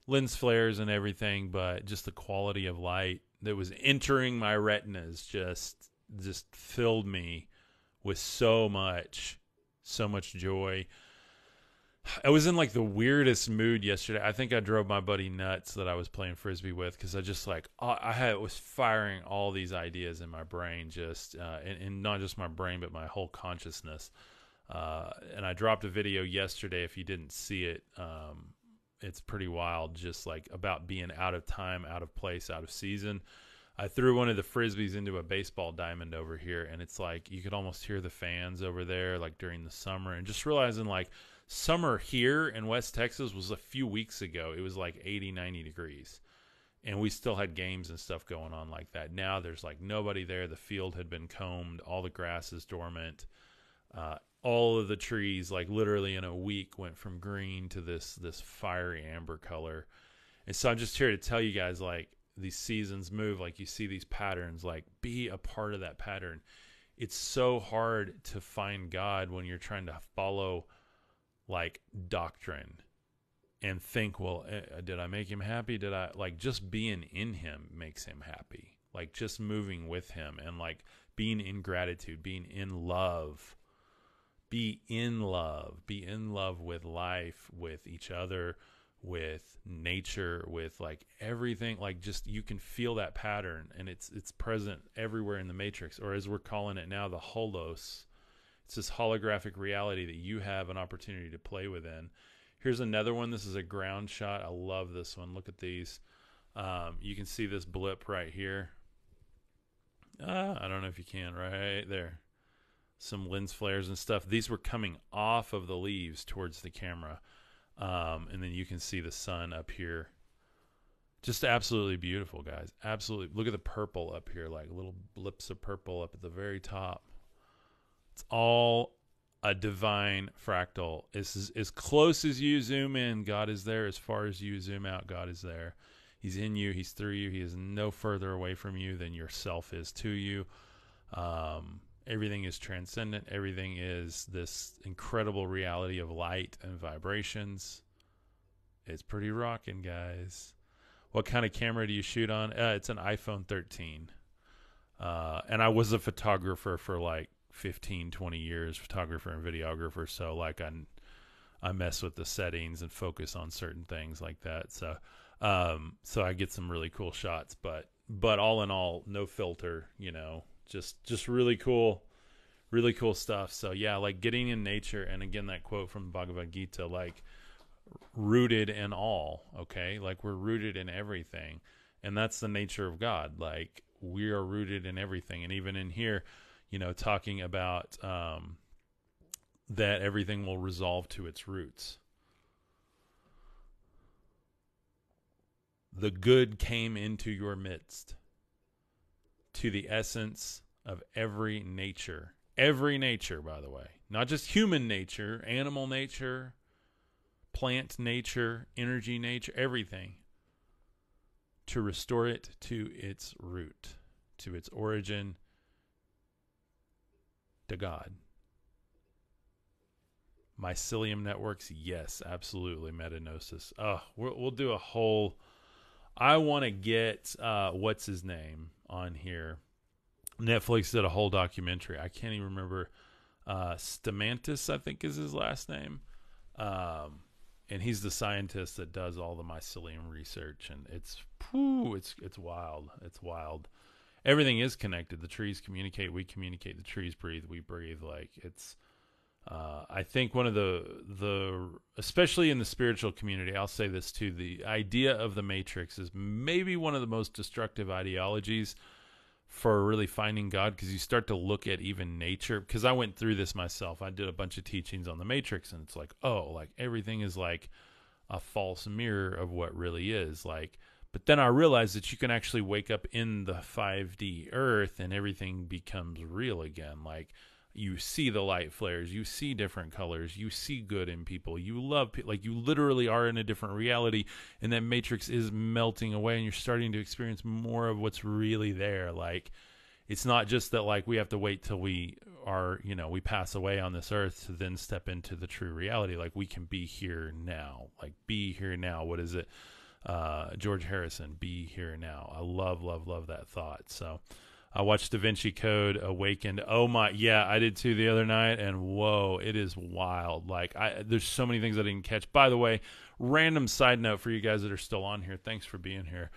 lens flares and everything, but just the quality of light that was entering my retinas just filled me with so much joy. I was in like the weirdest mood yesterday. I think I drove my buddy nuts that I was playing Frisbee with, because I just like, I was firing all these ideas in my brain, just and not just my brain, but my whole consciousness. And I dropped a video yesterday. If you didn't see it, it's pretty wild, just like about being out of time, out of place, out of season. I threw one of the Frisbees into a baseball diamond over here, and it's like you could almost hear the fans over there like during the summer, and just realizing like summer here in West Texas was a few weeks ago. It was like 80, 90 degrees, and we still had games and stuff going on like that. Now there's like nobody there. The field had been combed. All the grass is dormant. All of the trees, like literally in a week, went from green to this fiery amber color. And so I'm just here to tell you guys, like, these seasons move, like you see these patterns, like be a part of that pattern. It's so hard to find God when you're trying to follow like doctrine and think, well, did I make him happy? Did I, like, just being in him makes him happy. Like just moving with him and like being in gratitude, being in love, be in love with life, with each other, with nature, with like everything. Like just, you can feel that pattern, and it's present everywhere in the matrix, or as we're calling it now, the holos. It's this holographic reality that you have an opportunity to play within. Here's another one. This is a ground shot. I love this one. Look at these. You can see this blip right here. I don't know if you can, right there, some lens flares and stuff. These were coming off of the leaves towards the camera. And then you can see the sun up here. Just absolutely beautiful, guys. Absolutely. Look at the purple up here, like little blips of purple up at the very top. It's all a divine fractal. It's as close as you zoom in, God is there. As far as you zoom out, God is there. He's in you. He's through you. He is no further away from you than yourself is to you. Everything is transcendent. Everything is this incredible reality of light and vibrations. It's pretty rocking, guys. What kind of camera do you shoot on? It's an iPhone 13. And I was a photographer for like 15, 20 years, photographer and videographer. So like I mess with the settings and focus on certain things like that. So, so I get some really cool shots, but all in all, no filter, you know, just really cool stuff. So yeah, like getting in nature. And again, that quote from Bhagavad Gita, like rooted in all, okay? Like we're rooted in everything. And that's the nature of God. Like we are rooted in everything. And even in here, you know, talking about, that everything will resolve to its roots. The good came into your midst, to the essence of every nature, by the way, not just human nature, animal nature, plant nature, energy nature, everything, to restore it to its root, to its origin, to God. Mycelium networks, yes, absolutely. Metanosis. Oh, we'll do a whole. I want to get what's his name on here. Netflix did a whole documentary. I can't even remember. Stamantis, I think, is his last name, and he's the scientist that does all the mycelium research. And it's wild. It's wild. Everything is connected. The trees communicate. We communicate. The trees breathe. We breathe. Like it's. I think one of the especially in the spiritual community, I'll say this too, the idea of the matrix is maybe one of the most destructive ideologies for really finding God, because you start to look at even nature. Because I went through this myself. I did a bunch of teachings on the matrix, and it's like, oh, like everything is like a false mirror of what really is. Like, but then I realized that you can actually wake up in the 5D earth and everything becomes real again. Like, you see the light flares, you see different colors, you see good in people, you love people, like you literally are in a different reality, and that matrix is melting away, and you're starting to experience more of what's really there. Like, it's not just that, like, we have to wait till we are, you know, we pass away on this earth to then step into the true reality. Like, we can be here now, like be here now. What is it? George Harrison, be here now. I love that thought. So I watched Da Vinci Code, Awakened. Oh my, yeah, I did too the other night, and whoa, it is wild. Like, there's so many things I didn't catch. By the way, random side note for you guys that are still on here, thanks for being here.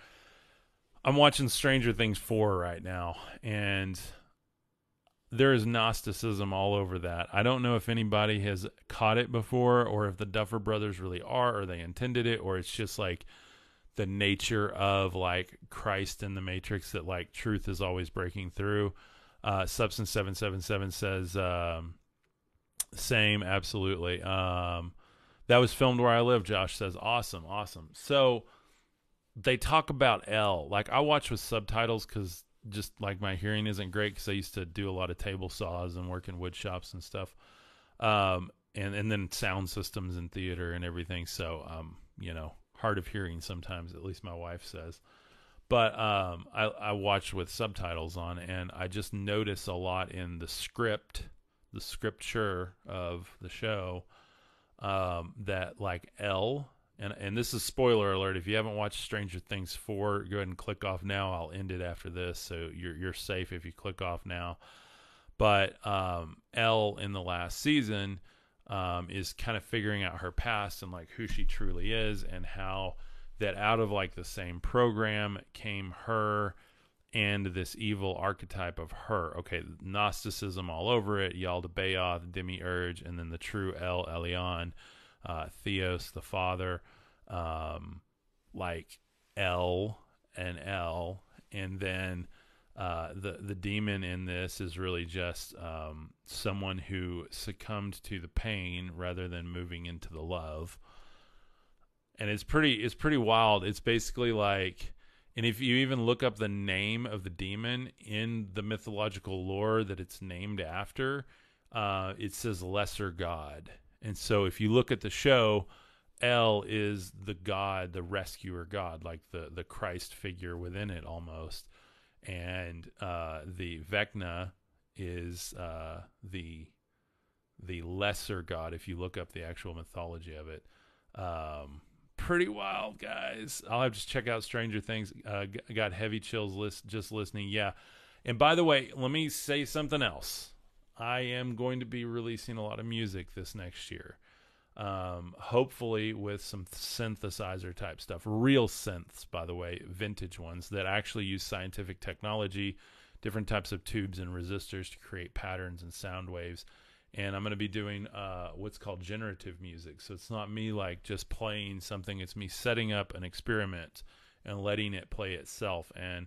I'm watching Stranger Things 4 right now, and there is Gnosticism all over that. I don't know if anybody has caught it before, or if the Duffer brothers really are, or they intended it, or it's just like the nature of like Christ in the matrix, that like truth is always breaking through. Substance 777 says, same. Absolutely. That was filmed where I live. Josh says, awesome. Awesome. So they talk about El, like I watch with subtitles, cause just like my hearing isn't great, cause I used to do a lot of table saws and work in wood shops and stuff. And then sound systems and theater and everything. So, you know, hard of hearing sometimes, at least my wife says, but I watch with subtitles on, and I just notice a lot in the script, the scripture of the show, that like L, and this is spoiler alert. If you haven't watched Stranger Things 4, go ahead and click off now. I'll end it after this, so you're safe if you click off now. But L in the last season is kind of figuring out her past and like who she truly is, and how that out of like the same program came her and this evil archetype of her. Okay, Gnosticism all over it, Yaldabaoth, Demiurge, and then the true El Elyon, Theos, the Father, like El and El, and then the demon in this is really just someone who succumbed to the pain rather than moving into the love. And it's pretty wild. It's basically like, and if you even look up the name of the demon in the mythological lore that it's named after, it says lesser god. And so if you look at the show, El is the God, the rescuer God, like the Christ figure within it almost. And the Vecna is the lesser God, if you look up the actual mythology of it. Pretty wild, guys. I'll have to check out Stranger Things. Got heavy chills just listening. Yeah. And by the way, let me say something else. I am going to be releasing a lot of music this next year. Hopefully with some synthesizer type stuff, real synths, by the way, vintage ones that actually use scientific technology, different types of tubes and resistors to create patterns and sound waves. And I'm going to be doing what's called generative music. So it's not me like just playing something. It's me setting up an experiment and letting it play itself. And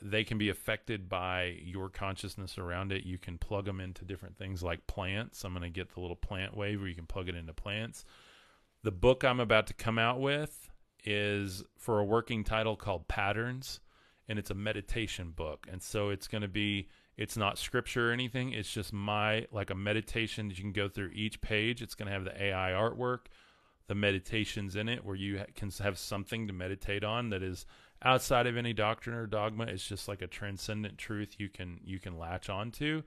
they can be affected by your consciousness around it. You can plug them into different things like plants. I'm going to get the little plant wave where you can plug it into plants. The book I'm about to come out with is for a working title called Patterns. And it's a meditation book. And so it's going to be... It's not scripture or anything. It's just like a meditation that you can go through each page. It's going to have the AI artwork, the meditations in it, where you can have something to meditate on that is outside of any doctrine or dogma. It's just like a transcendent truth you can latch onto.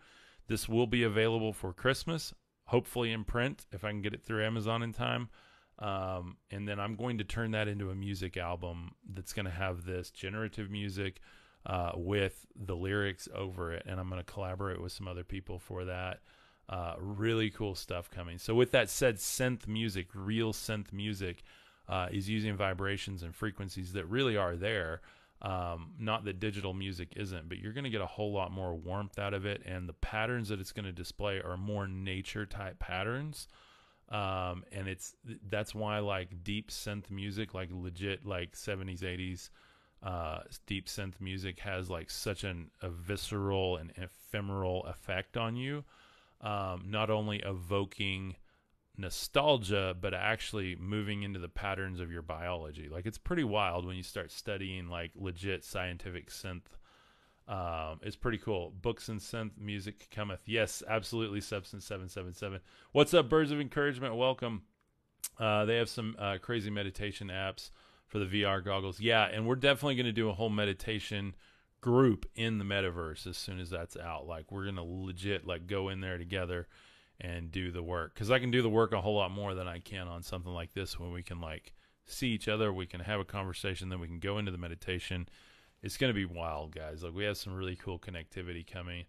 This will be available for Christmas, hopefully in print, if I can get it through Amazon in time. And then I'm going to turn that into a music album that's going to have this generative music, with the lyrics over it. And I'm going to collaborate with some other people for that. Really cool stuff coming. So with that said, synth music, real synth music, is using vibrations and frequencies that really are there. Not that digital music isn't, but you're going to get a whole lot more warmth out of it. And the patterns that it's going to display are more nature type patterns. And that's why I like deep synth music, like legit, like 70s, 80s, deep synth music has like such a visceral and ephemeral effect on you, not only evoking nostalgia, but actually moving into the patterns of your biology. Like, it's pretty wild when you start studying like legit scientific synth. It's pretty cool. Books and synth music cometh. Yes, absolutely. Substance 777. What's up, Birds of Encouragement? Welcome. They have some crazy meditation apps for the VR goggles. Yeah, and we're definitely going to do a whole meditation group in the metaverse as soon as that's out. Like, we're going to legit like go in there together and do the work, because I can do the work a whole lot more than I can on something like this, when we can like see each other, we can have a conversation, then we can go into the meditation. It's going to be wild, guys. Like, we have some really cool connectivity coming.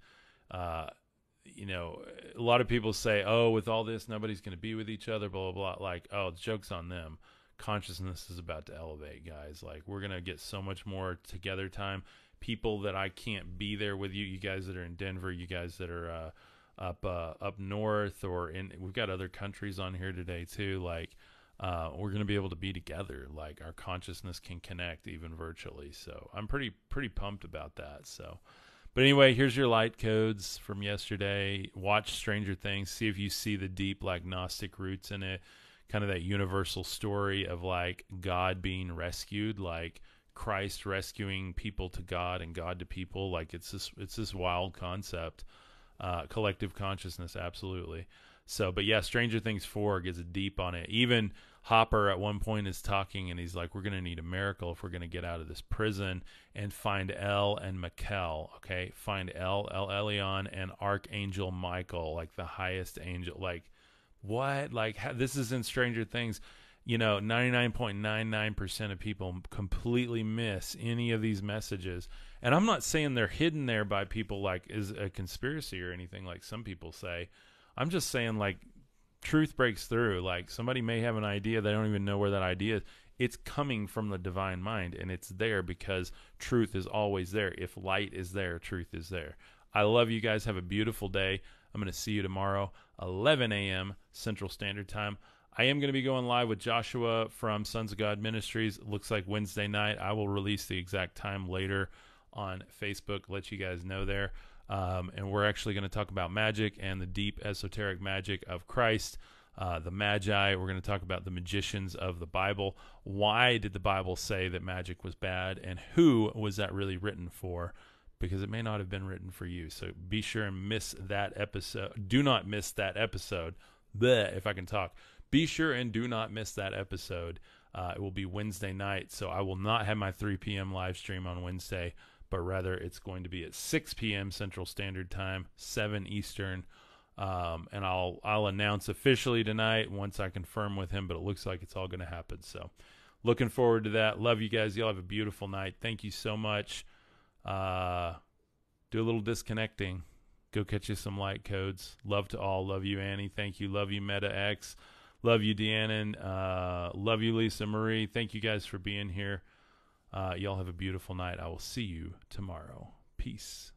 You know, a lot of people say, oh, with all this, nobody's going to be with each other, blah, blah, blah. Like, oh, the joke's on them. Consciousness is about to elevate, guys. Like, we're gonna get so much more together time. People that I can't be there with, you guys that are in Denver, you guys that are up north, or in, we've got other countries on here today too. Like, we're gonna be able to be together. Like, our consciousness can connect even virtually. So I'm pretty pumped about that. So, but anyway, here's your light codes from yesterday. Watch Stranger Things. See if you see the deep like Gnostic roots in it. Kind of that universal story of like God being rescued, like Christ rescuing people to God and God to people. Like, it's this wild concept, collective consciousness. Absolutely. So, but yeah, Stranger Things 4 gets deep on it. Even Hopper at one point is talking and he's like, we're going to need a miracle if we're going to get out of this prison, and find El and Mikel. Okay. Find El Elyon and Archangel Michael, like the highest angel, like, what? Like, this is in Stranger Things. You know, 99.99% of people completely miss any of these messages. And I'm not saying they're hidden there by people like is a conspiracy or anything like some people say. I'm just saying, like, truth breaks through. Like, somebody may have an idea. They don't even know where that idea is. It's coming from the divine mind, and it's there because truth is always there. If light is there, truth is there. I love you guys. Have a beautiful day. I'm going to see you tomorrow, 11 a.m. Central Standard Time. I am going to be going live with Joshua from Sons of God Ministries. It looks like Wednesday night. I will release the exact time later on Facebook, let you guys know there. And we're actually going to talk about magic and the deep esoteric magic of Christ, the Magi. We're going to talk about the magicians of the Bible. Why did the Bible say that magic was bad, and who was that really written for? Because it may not have been written for you. So be sure and miss that episode. Do not miss that episode. Bleh, if I can talk. Be sure and do not miss that episode. It will be Wednesday night, so I will not have my 3 p.m. live stream on Wednesday, but rather it's going to be at 6 p.m. Central Standard Time, 7 Eastern. And I'll announce officially tonight once I confirm with him, but it looks like it's all going to happen. So looking forward to that. Love you guys. Y'all have a beautiful night. Thank you so much. Do a little disconnecting. Go catch you some light codes. Love to all. Love you, Annie. Thank you. Love you, Meta X. Love you, Deanna. Love you, Lisa Marie. Thank you guys for being here. Y'all have a beautiful night. I will see you tomorrow. Peace.